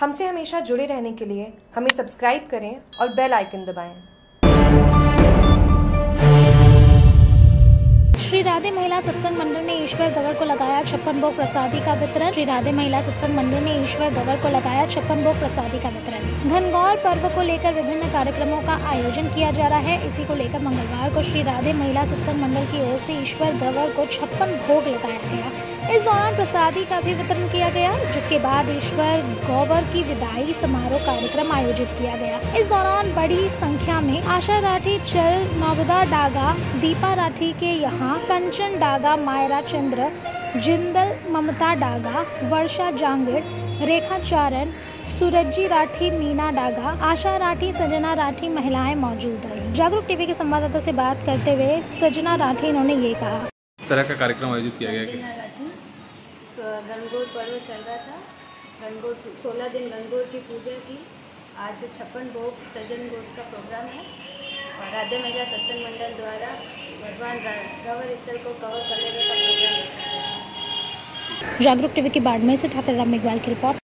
हमसे हमेशा जुड़े रहने के लिए हमें सब्सक्राइब करें और बेल आइकन दबाएं। श्री राधे महिला सत्संग मंडल ने ईश्वर गवर को लगाया 56 भोग प्रसादी का वितरण। श्री राधे महिला सत्संग मंडल ने ईश्वर गवर को लगाया 56 भोग प्रसादी का वितरण। गणगौर पर्व को लेकर विभिन्न कार्यक्रमों का आयोजन किया जा रहा है। इसी को लेकर मंगलवार को श्री राधे महिला सत्संग मंडल की ओर से ईश्वर गवर को 56 भोग लगाया गया। इस दौरान प्रसादी का भी वितरण किया गया, जिसके बाद ईश्वर गवर की विदाई समारोह कार्यक्रम आयोजित किया गया। इस दौरान बड़ी संख्या में आशा राठी, चल नवदा डागा, दीपा राठी के यहाँ कंचन डागा, मायरा चंद्र, जिंदल ममता डागा, वर्षा जांगिड़, रेखा चारण, सूरजी राठी, मीना डागा, आशा राठी, सजना राठी महिलाएं मौजूद रही। जागरूक टीवी के संवाददाता से बात करते हुए सजना राठी इन्होंने ये कहा, इस तरह का कार्यक्रम आयोजित किया गया। गणगौर पर्व चल रहा था, गणगौर 16 दिन गणगौर की पूजा की। आज 56 भोग सजन भोग का प्रोग्राम है और राधे महिला सत्संग मंडल द्वारा भगवान गवर स्थल को कवर करने का प्रोग्राम है। जागरूक टीवी की बाड़मेर से ठाकुर राम मेघवाल की रिपोर्ट।